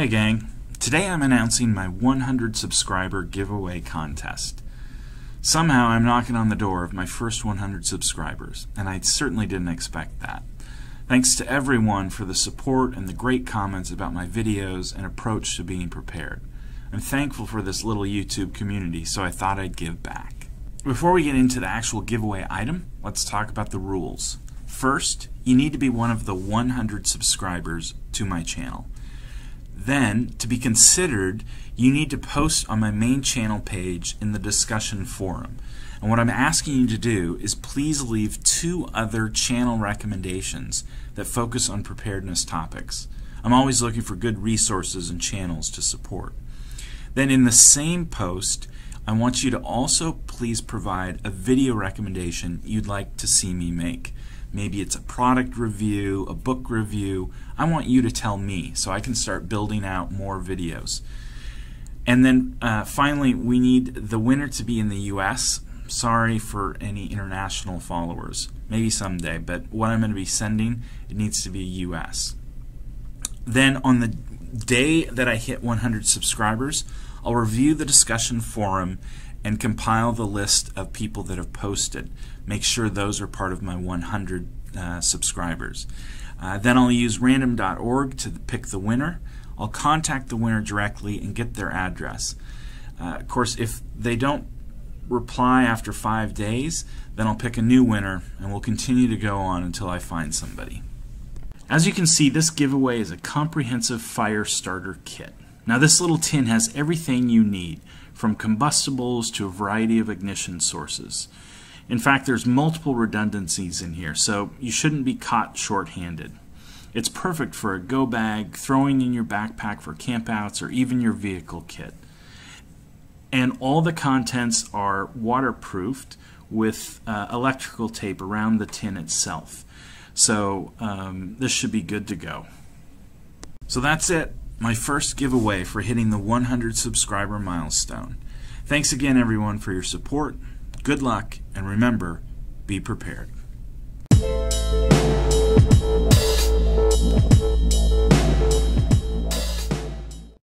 Hey gang, today I'm announcing my 100 subscriber giveaway contest. Somehow I'm knocking on the door of my first 100 subscribers, and I certainly didn't expect that. Thanks to everyone for the support and the great comments about my videos and approach to being prepared. I'm thankful for this little YouTube community, so I thought I'd give back. Before we get into the actual giveaway item, let's talk about the rules. First, you need to be one of the 100 subscribers to my channel. Then, to be considered, you need to post on my main channel page in the discussion forum. And what I'm asking you to do is please leave 2 other channel recommendations that focus on preparedness topics. I'm always looking for good resources and channels to support. Then in the same post, I want you to also please provide a video recommendation you'd like to see me make. Maybe it's a product review, a book review. I want you to tell me so I can start building out more videos. And then finally, we need the winner to be in the US. Sorry for any international followers. Maybe someday, but what I'm going to be sending, it needs to be US. Then on the day that I hit 100 subscribers, I'll review the discussion forum and compile the list of people that have posted. Make sure those are part of my 100 subscribers. Then I'll use random.org to pick the winner. I'll contact the winner directly and get their address. Of course, if they don't reply after 5 days, then I'll pick a new winner, and we'll continue to go on until I find somebody. As you can see, this giveaway is a comprehensive fire starter kit. Now this little tin has everything you need, from combustibles to a variety of ignition sources. In fact, there's multiple redundancies in here, so you shouldn't be caught short-handed. It's perfect for a go bag, throwing in your backpack for campouts, or even your vehicle kit. And all the contents are waterproofed with electrical tape around the tin itself. So this should be good to go. So that's it. My first giveaway for hitting the 100 subscriber milestone. Thanks again everyone for your support, good luck, and remember, be prepared.